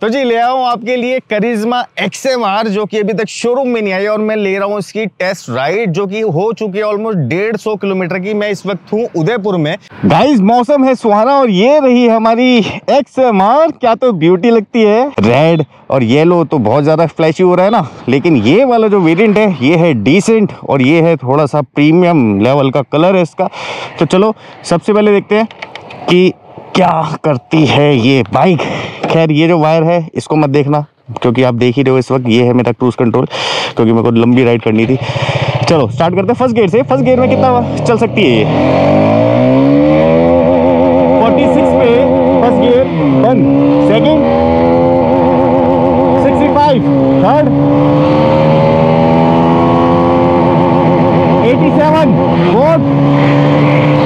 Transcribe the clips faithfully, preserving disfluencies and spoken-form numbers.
तो जी ले आया हूँ आपके लिए करिश्मा एक्स एम आर जो कि अभी तक शोरूम में नहीं आई और मैं ले रहा हूँ इसकी टेस्ट राइड जो कि हो चुकी है ऑलमोस्ट डेढ़ सौ किलोमीटर की। मैं इस वक्त हूँ उदयपुर में। गाइस मौसम है सुहाना और ये रही हमारी एक्स एम आर। क्या तो ब्यूटी लगती है। रेड और येलो तो बहुत ज्यादा फ्लैशी हो रहा है ना, लेकिन ये वाला जो वेरियंट है ये है डिसेंट और ये है थोड़ा सा प्रीमियम लेवल का कलर है इसका। तो चलो सबसे पहले देखते हैं कि क्या करती है ये बाइक। खैर ये जो वायर है इसको मत देखना क्योंकि आप देख ही रहे हो इस वक्त, ये है मेरा क्रूज कंट्रोल क्योंकि मेरे को लंबी राइड करनी थी। चलो स्टार्ट करते हैं फर्स्ट गेयर से। फर्स्ट गेयर में कितना चल सकती है ये? छियालीस पे फर्स्ट गेयर बंद, सेकंड पैंसठ, थर्ड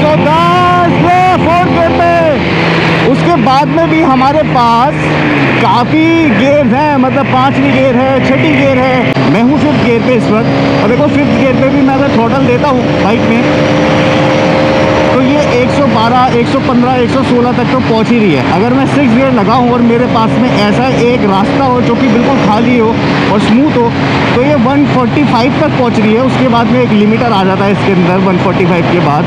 सत्तासी, फोर्थ बाद में भी हमारे पास काफ़ी गेयर हैं, मतलब पांचवी गेयर है, छठी गेयर है। मैं हूँ फिफ्थ गेयर पे इस वक्त और देखो फिफ्थ गेयर पे भी मैं अगर टोटल देता हूँ बाइक में तो ये एक सौ बारह, एक सौ पंद्रह, एक सौ सोलह तक तो पहुँच ही रही है। अगर मैं सिक्स गेयर लगाऊँ और मेरे पास में ऐसा एक रास्ता हो जो कि बिल्कुल खाली हो और स्मूथ हो तो ये एक सौ पैंतालीस तक पहुँच रही है। उसके बाद में एक लिमिटर आ जाता है इसके अंदर एक सौ पैंतालीस के बाद।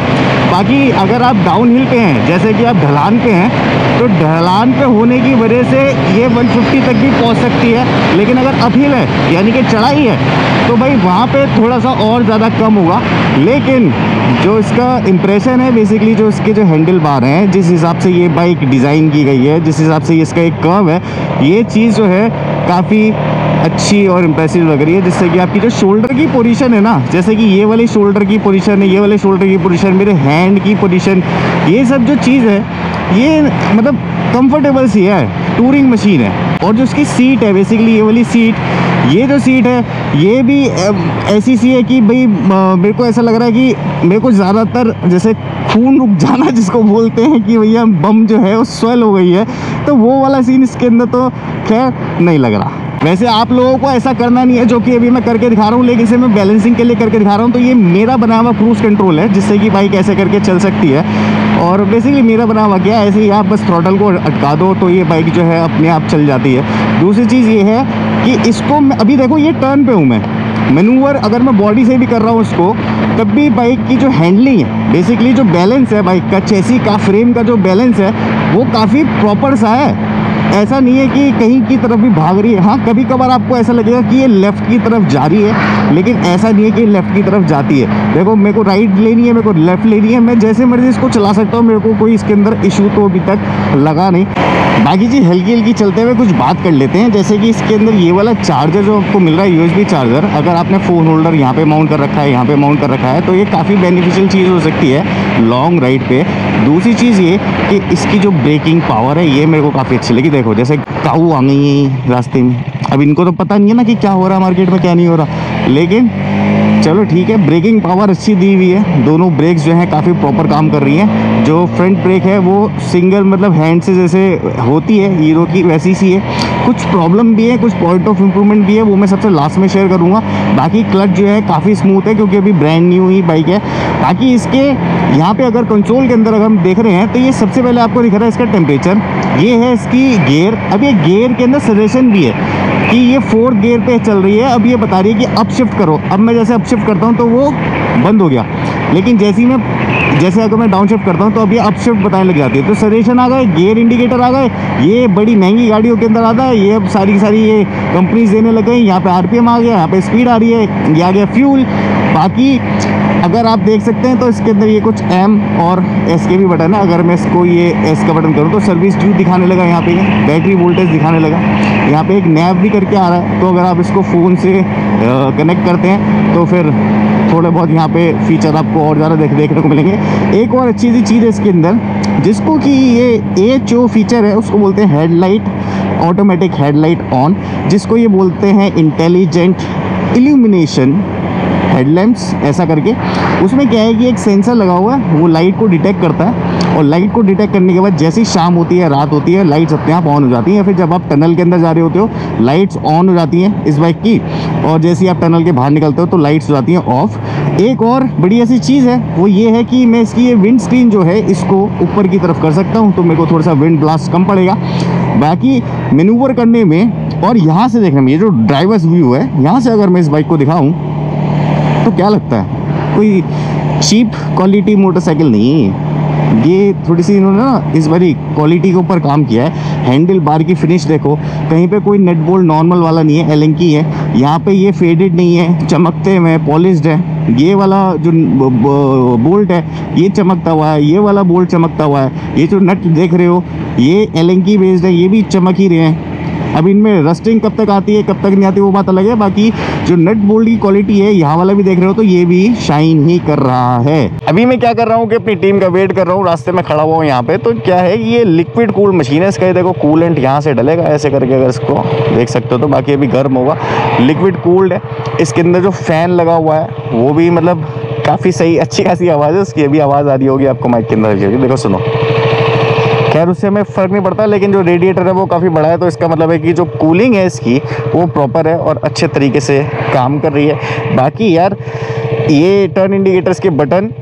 बाकी अगर आप डाउनहिल पे हैं, जैसे कि आप ढलान पे हैं, तो ढलान पे होने की वजह से ये एक सौ पचास तक भी पहुंच सकती है। लेकिन अगर अपहिल है यानी कि चढ़ाई है तो भाई वहाँ पे थोड़ा सा और ज़्यादा कम होगा। लेकिन जो इसका इंप्रेशन है बेसिकली, जो इसके जो हैंडल बार हैं, जिस हिसाब से ये बाइक डिज़ाइन की गई है, जिस हिसाब से इसका एक कर्व है, ये चीज़ जो है काफ़ी अच्छी और इम्प्रेसिव लग रही है। जिससे कि आपकी जो शोल्डर की पोजीशन है ना, जैसे कि ये वाली शोल्डर की पोजीशन है, ये वाले शोल्डर की पोजीशन, मेरे हैंड की पोजीशन, ये सब जो चीज़ है ये मतलब कंफर्टेबल सी है, टूरिंग मशीन है। और जो इसकी सीट है बेसिकली ये वाली सीट, ये जो सीट है ये भी ऐसी सी है कि भाई मेरे को ऐसा लग रहा है कि मेरे को ज़्यादातर जैसे खून रुक जाना जिसको बोलते हैं कि भैया बम जो है वो स्वेल हो गई है, तो वो वाला सीन इसके अंदर तो खैर नहीं लग रहा। वैसे आप लोगों को ऐसा करना नहीं है जो कि अभी मैं करके दिखा रहा हूँ, लेकिन इसे मैं बैलेंसिंग के लिए करके दिखा रहा हूँ। तो ये मेरा बना हुआ क्रूज़ कंट्रोल है जिससे कि बाइक ऐसे करके चल सकती है। और बेसिकली मेरा बना हुआ क्या है, ऐसे ही आप बस थ्रॉटल को अटका दो तो ये बाइक जो है अपने आप चल जाती है। दूसरी चीज़ ये है कि इसको अभी देखो ये टर्न पर हूँ मैं, मैनूवर अगर मैं बॉडी से भी कर रहा हूँ उसको, तब भी बाइक की जो हैंडलिंग है, बेसिकली जो बैलेंस है बाइक का, चेसी का, फ्रेम का जो बैलेंस है वो काफ़ी प्रॉपर सा है। ऐसा नहीं है कि कहीं की तरफ भी भाग रही है। हाँ कभी कभार आपको ऐसा लगेगा कि ये लेफ़्ट की तरफ जा रही है, लेकिन ऐसा नहीं है कि लेफ़्ट की तरफ जाती है। देखो मेरे को राइट लेनी है, मेरे को लेफ़्ट लेनी है, मैं जैसे मर्जी इसको चला सकता हूँ, मेरे को कोई इसके अंदर इशू तो अभी तक लगा नहीं। बाकी जी हल्की हल्की चलते हुए कुछ बात कर लेते हैं। जैसे कि इसके अंदर ये वाला चार्जर जो आपको मिल रहा है, यूएसबी चार्जर, अगर आपने फ़ोन होल्डर यहाँ पर माउंट कर रखा है, यहाँ पर माउंट कर रखा है, तो ये काफ़ी बेनिफिशियल चीज़ हो सकती है लॉन्ग राइड पर। दूसरी चीज़ ये कि इसकी जो ब्रेकिंग पावर है ये मेरे को काफ़ी अच्छी लगी। देखो जैसे काऊ आ गई रास्ते में, अब इनको तो पता नहीं है ना कि क्या हो रहा है मार्केट में, क्या नहीं हो रहा, लेकिन चलो ठीक है, ब्रेकिंग पावर अच्छी दी हुई है। दोनों ब्रेक्स जो हैं काफ़ी प्रॉपर काम कर रही हैं। जो फ्रंट ब्रेक है वो सिंगल मतलब हैंड से जैसे होती है हीरो की वैसी सी है। कुछ प्रॉब्लम भी है, कुछ पॉइंट ऑफ इम्प्रूवमेंट भी है, वो मैं सबसे लास्ट में शेयर करूँगा। बाकी क्लच जो है काफ़ी स्मूथ है क्योंकि अभी ब्रांड न्यू ही बाइक है। बाकी इसके यहाँ पे अगर कंसोल के अंदर अगर हम देख रहे हैं तो ये सबसे पहले आपको दिख रहा है इसका टेम्परेचर, ये है इसकी गेयर। अब ये गेयर के अंदर सजेशन भी है कि ये फोर्थ गियर पे चल रही है, अब ये बता रही है कि अपशिफ्ट करो। अब मैं जैसे अपशिफ्ट करता हूँ तो वो बंद हो गया, लेकिन जैसे ही मैं जैसे अगर मैं डाउनशिफ्ट करता हूँ तो अब ये अपशिफ्ट बताने लग जाती है। तो सजेशन आ गए, गियर इंडिकेटर आ गए, ये बड़ी महंगी गाड़ियों के अंदर आता है, ये अब सारी सारी ये कंपनीज देने लग गई। यहाँ पर आर पी एम आ गया, यहाँ पर स्पीड आ रही है, ये आ गया फ्यूल। बाकी अगर आप देख सकते हैं तो इसके अंदर ये कुछ एम और एस के भी बटन है। अगर मैं इसको ये एस का बटन करूँ तो सर्विस ड्यू दिखाने लगा, यहाँ पे बैटरी वोल्टेज दिखाने लगा, यहाँ पे एक नैप भी करके आ रहा है। तो अगर आप इसको फ़ोन से कनेक्ट करते हैं तो फिर थोड़े बहुत यहाँ पे फीचर आपको और ज़्यादा देख देखने को मिलेंगे। एक और अच्छी सी चीज़ है इसके अंदर जिसको कि ये एच ओ फीचर है, उसको बोलते हैं हेडलाइट, ऑटोमेटिक हेडलाइट ऑन, जिसको ये बोलते हैं इंटेलिजेंट इल्यूमिनेशन हेडलैम्प्स ऐसा करके। उसमें क्या है कि एक सेंसर लगा हुआ है, वो लाइट को डिटेक्ट करता है और लाइट को डिटेक्ट करने के बाद जैसे ही शाम होती है, रात होती है, लाइट्स अपने आप ऑन हो जाती हैं। या फिर जब आप टनल के अंदर जा रहे होते हो लाइट्स ऑन हो जाती हैं इस बाइक की, और जैसे ही आप टनल के बाहर निकलते हो तो लाइट्स हो जाती हैं ऑफ। एक और बड़ी ऐसी चीज़ है वो ये है कि मैं इसकी ये विंड स्क्रीन जो है इसको ऊपर की तरफ कर सकता हूँ, तो मेरे को थोड़ा सा विंड ब्लास्ट कम पड़ेगा। बाकी मैनूवर करने में और यहाँ से देखने में, ये जो ड्राइवर्स व्यू है, यहाँ से अगर मैं इस बाइक को दिखाऊँ तो क्या लगता है, कोई चीप क्वालिटी मोटरसाइकिल नहीं है ये। थोड़ी सी इन्होंने ना इस बारी क्वालिटी के ऊपर काम किया है। हैंडल बार की फिनिश देखो, कहीं पे कोई नट बोल्ट नॉर्मल वाला नहीं है, एलेंकी है यहाँ पे, ये फेडेड नहीं है, चमकते हुए पॉलिश्ड है। ये वाला जो बोल्ट है ये चमकता हुआ है, ये वाला बोल्ट चमकता हुआ है, ये जो नट देख रहे हो ये एलेंकी बेस्ड है, ये भी चमक ही रहे हैं। अब इनमें रस्टिंग कब तक आती है कब तक नहीं आती वो बात अलग है, बाकी जो नट बोल्ट की क्वालिटी है, यहाँ वाला भी देख रहे हो तो ये भी शाइन ही कर रहा है। अभी मैं क्या कर रहा हूँ कि अपनी टीम का वेट कर रहा हूँ, रास्ते में खड़ा हुआ हूँ यहाँ पे। तो क्या है ये लिक्विड कूल मशीन है, इसका देखो कूलेंट यहाँ से डलेगा ऐसे करके, अगर इसको देख सकते हो तो, बाकी अभी गर्म होगा, लिक्विड कूल्ड है। इसके अंदर जो फैन लगा हुआ है वो भी मतलब काफ़ी सही अच्छी खासी आवाज़ है उसकी, अभी आवाज़ आ रही होगी आपको माइक के अंदर। देखो सुनो, खैर उससे हमें फ़र्क नहीं पड़ता, लेकिन जो रेडिएटर है वो काफ़ी बड़ा है, तो इसका मतलब है कि जो कूलिंग है इसकी वो प्रॉपर है और अच्छे तरीके से काम कर रही है। बाकी यार ये टर्न इंडिकेटर्स के बटन,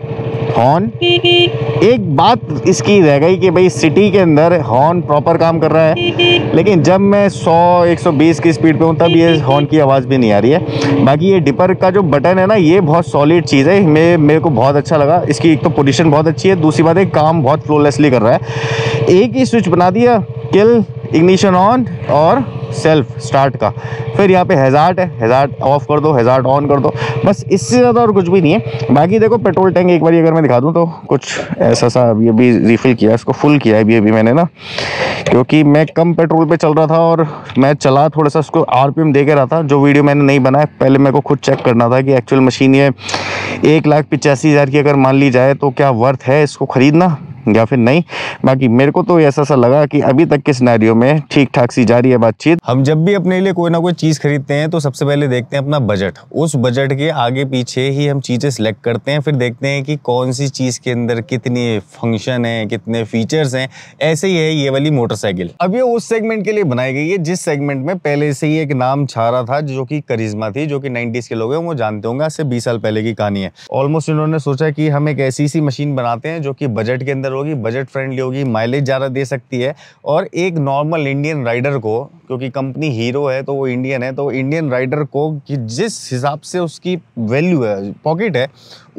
हॉर्न, एक बात इसकी रह गई कि भाई सिटी के अंदर हॉर्न प्रॉपर काम कर रहा है, लेकिन जब मैं सौ एक सौ बीस की स्पीड पे हूँ तब ये हॉर्न की आवाज़ भी नहीं आ रही है। बाकी ये डिपर का जो बटन है ना ये बहुत सॉलिड चीज़ है, मैं मेरे को बहुत अच्छा लगा इसकी। एक तो पोजीशन बहुत अच्छी है, दूसरी बात है काम बहुत फ्लोलेसली कर रहा है। एक ही स्विच बना दिया, किल, इग्निशन ऑन और सेल्फ स्टार्ट का। फिर यहाँ पे हैजार्ड है, हैजार्ड ऑफ कर दो, हैजार्ड ऑन कर दो, बस इससे ज़्यादा और कुछ भी नहीं है। बाकी देखो पेट्रोल टैंक एक बार अगर मैं दिखा दूँ तो कुछ ऐसा सा, अभी अभी रिफ़िल किया इसको, फुल किया अभी अभी मैंने ना, क्योंकि मैं कम पेट्रोल पे चल रहा था और मैं चला थोड़ा सा उसको आरपीएम दे के रहा था, जो वीडियो मैंने नहीं बनाया। पहले मेरे को खुद चेक करना था कि एक्चुअल मशीन ये एक लाख पिचासी हज़ार की अगर मान ली जाए तो क्या वर्थ है इसको ख़रीदना या फिर नहीं। बाकी मेरे को तो ऐसा सा लगा कि अभी तक के सिनेरियो में ठीक ठाक सी जा रही है बातचीत। हम जब भी अपने लिए कोई ना कोई चीज़ खरीदते हैं तो सबसे पहले देखते हैं अपना बजट, उस बजट के आगे पीछे ही हम चीज़ें सिलेक्ट करते हैं। फिर देखते हैं कि कौन सी चीज़ के अंदर कितनी फंक्शन है, कितने फीचर्स हैं। ऐसे ही है ये वाली मोटरसाइकिल। अब ये उस सेगमेंट के लिए बनाई गई है जिस सेगमेंट में पहले से ही एक नाम छा रहा था, जो कि करिश्मा थी, जो कि नाइन्टीज़ के लोग हैं वो जानते होंगे। आज से बीस साल पहले की कहानी है ऑलमोस्ट। इन्होंने सोचा कि हम एक ऐसी सी मशीन बनाते हैं जो कि बजट के अंदर होगी, बजट फ्रेंडली होगी, माइलेज ज़्यादा दे सकती है, और एक नॉर्मल इंडियन राइडर को, क्योंकि कंपनी हीरो है तो वो इंडियन है, तो इंडियन राइडर को कि जिस हिसाब से उसकी वैल्यू है, पॉकेट है,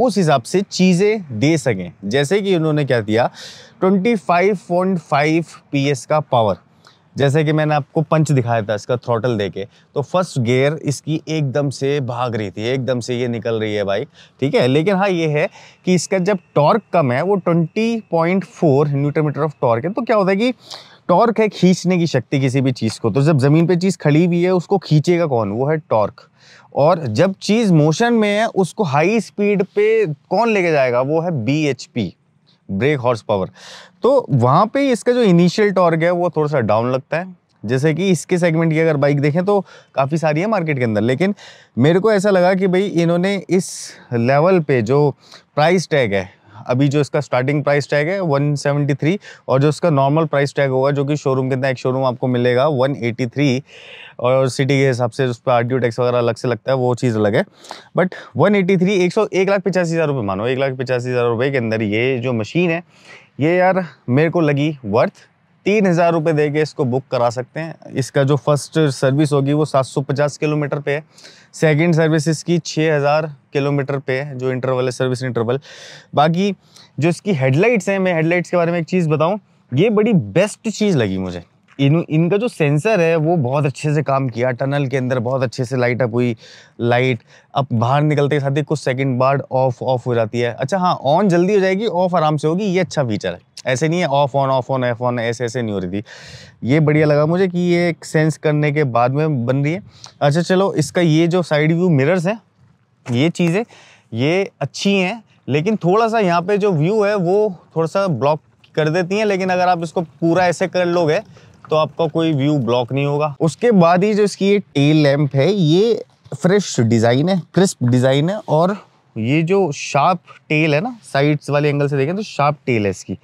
उस हिसाब से चीज़ें दे सकें। जैसे कि उन्होंने क्या दिया, पच्चीस पॉइंट पाँच पी एस का पावर, जैसे कि मैंने आपको पंच दिखाया था इसका थ्रॉटल देके। तो फर्स्ट गियर इसकी एकदम से भाग रही थी, एकदम से ये निकल रही है बाइक, ठीक है। लेकिन हाँ ये है कि इसका जब टॉर्क कम है, वो बीस पॉइंट चार न्यूटन मीटर ऑफ टॉर्क है, तो क्या होता है कि टॉर्क है खींचने की शक्ति किसी भी चीज़ को। तो जब ज़मीन पे चीज़ खड़ी हुई है उसको खींचेगा कौन, वो है टॉर्क। और जब चीज़ मोशन में है उसको हाई स्पीड पे कौन लेके जाएगा, वो है B H P, brake horse power. तो वहाँ पे इसका जो इनिशियल टॉर्क है वो थोड़ा सा डाउन लगता है। जैसे कि इसके सेगमेंट की अगर बाइक देखें तो काफ़ी सारी है मार्केट के अंदर, लेकिन मेरे को ऐसा लगा कि भाई इन्होंने इस लेवल पे जो प्राइस टैग है, अभी जो इसका स्टार्टिंग प्राइस टैग है एक सौ तिहत्तर, और जो इसका नॉर्मल प्राइस टैग होगा जो कि शोरूम के अंदर एक शोरूम आपको मिलेगा एक सौ तिरासी, और सिटी के हिसाब से उस पर आरडीओ टैक्स वगैरह अलग से लगता है, वो चीज़ अलग है। बट एक सौ तिरासी एक सौ एक लाख पचासी हज़ार रुपये मानो, एक लाख पचासी हज़ार रुपये के अंदर ये जो मशीन है ये यार मेरे को लगी वर्थ। तीन हज़ार रुपये दे के इसको बुक करा सकते हैं। इसका जो फर्स्ट सर्विस होगी वो सात सौ पचास किलोमीटर पे है, सेकंड सर्विस इसकी छह हज़ार किलोमीटर पे है, जो इंटरवल है, सर्विस इंटरवल। बाकी जो इसकी हेडलाइट्स हैं, मैं हेडलाइट्स के बारे में एक चीज़ बताऊं, ये बड़ी बेस्ट चीज़ लगी मुझे। इन इनका जो सेंसर है वो बहुत अच्छे से काम किया, टनल के अंदर बहुत अच्छे से लाइट अप हुई, लाइट अब बाहर निकलते के साथ ही कुछ सेकंड बाद ऑफ ऑफ हो जाती है। अच्छा हाँ, ऑन जल्दी हो जाएगी, ऑफ आराम से होगी, ये अच्छा फीचर है। ऐसे नहीं है off on off on F on, ऐसे ऐसे नहीं हो रही थी। ये बढ़िया लगा मुझे कि ये एक सेंस करने के बाद में बन रही है। अच्छा चलो, इसका ये जो साइड व्यू मिरर्स हैं, ये चीज़ें ये अच्छी हैं, लेकिन थोड़ा सा यहाँ पे जो व्यू है वो थोड़ा सा ब्लॉक कर देती हैं। लेकिन अगर आप इसको पूरा ऐसे कर लोगे तो आपका कोई व्यू ब्लॉक नहीं होगा। उसके बाद ही जो इसकी ये टेल लैम्प है, ये फ्रेश डिज़ाइन है, क्रिस्प डिज़ाइन है, और ये जो शार्प टेल है ना, साइड्स वाले एंगल से देखें तो शार्प टेल है इसकी।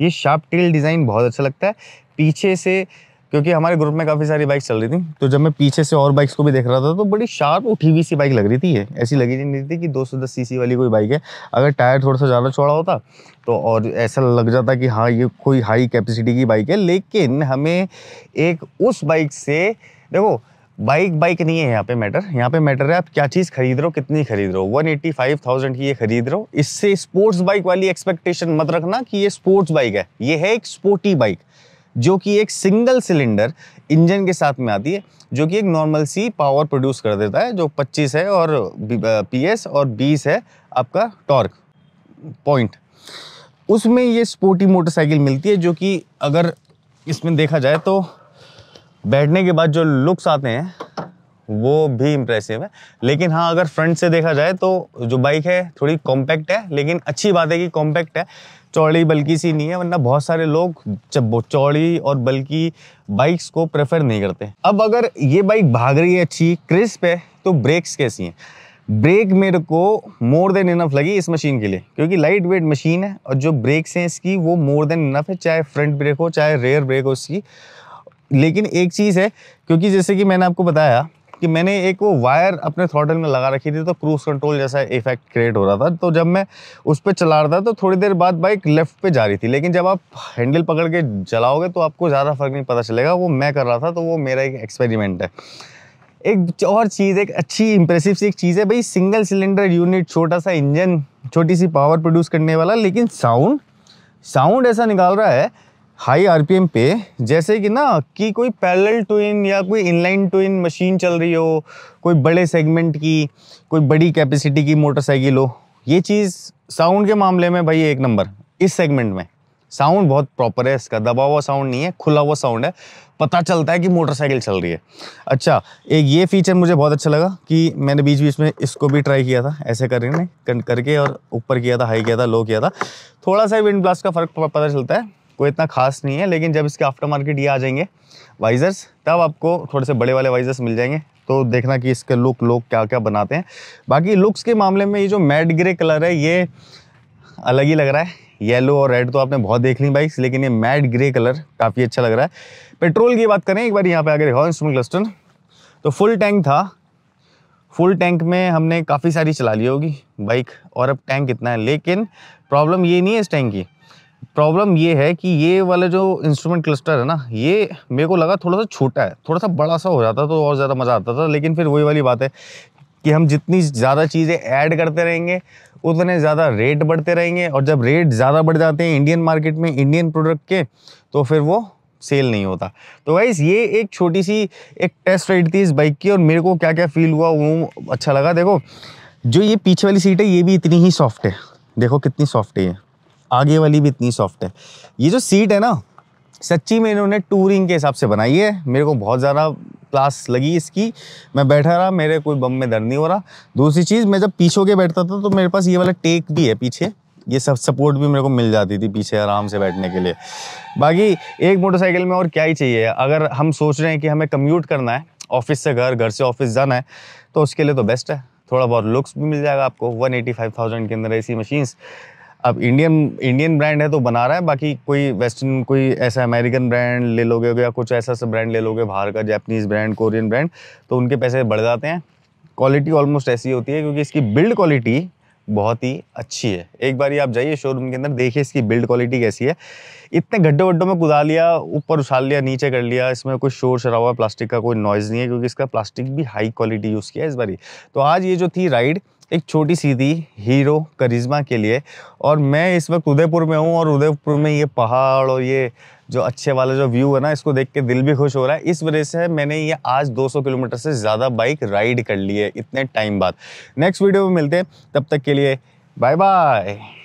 ये शार्प टेल डिज़ाइन बहुत अच्छा लगता है। पीछे से, क्योंकि हमारे ग्रुप में काफ़ी सारी बाइक्स चल रही थी, तो जब मैं पीछे से और बाइक्स को भी देख रहा था तो बड़ी शार्प उठी हुई सी बाइक लग रही थी। ये ऐसी लगी नहीं थी कि दो सौ दस सीसी वाली कोई बाइक है। अगर टायर थोड़ा सा ज़्यादा चौड़ा होता तो और ऐसा लग जाता कि हाँ ये कोई हाई कैपेसिटी की बाइक है। लेकिन हमें एक उस बाइक से, देखो बाइक बाइक नहीं है यहाँ पे मैटर, यहाँ पे मैटर है आप क्या चीज़ खरीद रहे हो, कितनी खरीद रहे हो। एक लाख पचासी हज़ार की ये खरीद रहे हो, इससे स्पोर्ट्स बाइक वाली एक्सपेक्टेशन मत रखना कि ये स्पोर्ट्स बाइक है। ये है एक स्पोर्टी बाइक जो कि एक सिंगल सिलेंडर इंजन के साथ में आती है, जो कि एक नॉर्मल सी पावर प्रोड्यूस कर देता है, जो पच्चीस है और पीएस और बीस है आपका टॉर्क पॉइंट। उसमें ये स्पोर्टी मोटरसाइकिल मिलती है, जो कि अगर इसमें देखा जाए तो बैठने के बाद जो लुक्स आते हैं वो भी इम्प्रेसिव है। लेकिन हाँ, अगर फ्रंट से देखा जाए तो जो बाइक है थोड़ी कॉम्पैक्ट है, लेकिन अच्छी बात है कि कॉम्पैक्ट है, चौड़ी बल्कि सी नहीं है, वरना बहुत सारे लोग जब चौड़ी और बल्कि बाइक्स को प्रेफर नहीं करते। अब अगर ये बाइक भाग रही है, अच्छी क्रिस्प है, तो ब्रेक्स कैसी हैं? ब्रेक मेरे को मोर देन इनफ लगी इस मशीन के लिए, क्योंकि लाइट वेट मशीन है और जो ब्रेक्स हैं इसकी वो मोर देन इनफ है, चाहे फ्रंट ब्रेक हो चाहे रेयर ब्रेक हो इसकी। लेकिन एक चीज़ है, क्योंकि जैसे कि मैंने आपको बताया कि मैंने एक वो वायर अपने थ्रॉटल में लगा रखी थी, तो क्रूज कंट्रोल जैसा इफेक्ट क्रिएट हो रहा था। तो जब मैं उस पर चला रहा था तो थोड़ी देर बाद बाइक लेफ्ट पे जा रही थी, लेकिन जब आप हैंडल पकड़ के चलाओगे तो आपको ज़्यादा फर्क नहीं पता चलेगा। वो मैं कर रहा था, तो वो मेरा एक एक्सपेरिमेंट है। एक और चीज़, एक अच्छी इंप्रेसिव सी एक चीज़ है भाई, सिंगल सिलेंडर यूनिट, छोटा सा इंजन, छोटी सी पावर प्रोड्यूस करने वाला, लेकिन साउंड साउंड ऐसा निकाल रहा है हाई आरपीएम पे, जैसे कि ना कि कोई पैरेलल ट्विन या कोई इनलाइन ट्विन मशीन चल रही हो, कोई बड़े सेगमेंट की, कोई बड़ी कैपेसिटी की मोटरसाइकिल हो। ये चीज़ साउंड के मामले में भाई एक नंबर। इस सेगमेंट में साउंड बहुत प्रॉपर है, इसका दबा हुआ साउंड नहीं है, खुला हुआ साउंड है, पता चलता है कि मोटरसाइकिल चल रही है। अच्छा, एक ये फीचर मुझे बहुत अच्छा लगा कि मैंने बीच बीच में इसको भी ट्राई किया था, ऐसे करके करके और ऊपर किया था, हाई किया था, लो किया था, थोड़ा सा विंड ब्लास्ट का फ़र्क पता चलता है, कोई इतना खास नहीं है। लेकिन जब इसके आफ्टर मार्केट ये आ जाएंगे वाइजर्स, तब आपको थोड़े से बड़े वाले वाइजर्स मिल जाएंगे, तो देखना कि इसके लुक लोग क्या क्या बनाते हैं। बाकी लुक्स के मामले में ये जो मैट ग्रे कलर है ये अलग ही लग रहा है। येलो और रेड तो आपने बहुत देख ली बाइक्स, लेकिन ये मैट ग्रे कलर काफ़ी अच्छा लग रहा है। पेट्रोल की बात करें, एक बार यहाँ पर आगे देखो इंस्ट्रूमेंट क्लस्टर, तो फुल टैंक था। फुल टैंक में हमने काफ़ी सारी चला ली होगी बाइक, और अब टैंक इतना है। लेकिन प्रॉब्लम ये नहीं है इस टैंक की, प्रॉब्लम ये है कि ये वाला जो इंस्ट्रूमेंट क्लस्टर है ना, ये मेरे को लगा थोड़ा सा छोटा है, थोड़ा सा बड़ा सा हो जाता तो और ज़्यादा मज़ा आता था। लेकिन फिर वही वाली बात है कि हम जितनी ज़्यादा चीज़ें ऐड करते रहेंगे उतने ज़्यादा रेट बढ़ते रहेंगे, और जब रेट ज़्यादा बढ़ जाते हैं इंडियन मार्केट में इंडियन प्रोडक्ट के, तो फिर वो सेल नहीं होता। तो गाइस, ये एक छोटी सी एक टेस्ट राइड थी इस बाइक की, और मेरे को क्या क्या फील हुआ वो अच्छा लगा। देखो जो ये पीछे वाली सीट है ये भी इतनी ही सॉफ्ट है, देखो कितनी सॉफ्ट है, आगे वाली भी इतनी सॉफ्ट है। ये जो सीट है ना, सच्ची में इन्होंने टूरिंग के हिसाब से बनाई है। मेरे को बहुत ज़्यादा क्लास लगी इसकी, मैं बैठा रहा, मेरे कोई बम में दर्द नहीं हो रहा। दूसरी चीज़, मैं जब पीछे के बैठता था तो मेरे पास ये वाला टेक भी है पीछे, ये सब सपोर्ट भी मेरे को मिल जाती थी पीछे आराम से बैठने के लिए। बाकी एक मोटरसाइकिल में और क्या ही चाहिए। अगर हम सोच रहे हैं कि हमें कम्यूट करना है, ऑफिस से घर, घर से ऑफिस जाना है, तो उसके लिए तो बेस्ट है। थोड़ा बहुत लुक्स भी मिल जाएगा आपको। वन एटी फाइव थाउजेंड के अंदर ऐसी मशीन्स, अब इंडियन इंडियन ब्रांड है तो बना रहा है, बाकी कोई वेस्टर्न, कोई ऐसा अमेरिकन ब्रांड ले लोगे या कुछ ऐसा सब ब्रांड ले लोगे बाहर का, जापानीज़ ब्रांड, कोरियन ब्रांड, तो उनके पैसे बढ़ जाते हैं। क्वालिटी ऑलमोस्ट ऐसी होती है, क्योंकि इसकी बिल्ड क्वालिटी बहुत ही अच्छी है। एक बार आप जाइए शोरूम के अंदर, देखिए इसकी बिल्ड क्वालिटी कैसी है। इतने गड्ढे गड्ढों में कुदा लिया, ऊपर उछाल लिया, नीचे कर लिया, इसमें कोई शोर शराबा, प्लास्टिक का कोई नॉइज़ नहीं है, क्योंकि इसका प्लास्टिक भी हाई क्वालिटी यूज़ किया है इस बारी। तो आज ये जो थी राइड, एक छोटी सी थी हीरो करिश्मा के लिए। और मैं इस वक्त उदयपुर में हूँ, और उदयपुर में ये पहाड़ और ये जो अच्छे वाला जो व्यू है ना, इसको देख के दिल भी खुश हो रहा है। इस वजह से मैंने ये आज दो सौ किलोमीटर से ज़्यादा बाइक राइड कर ली है इतने टाइम बाद। नेक्स्ट वीडियो में मिलते हैं, तब तक के लिए बाय बाय।